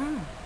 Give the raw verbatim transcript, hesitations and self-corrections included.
Uh-huh.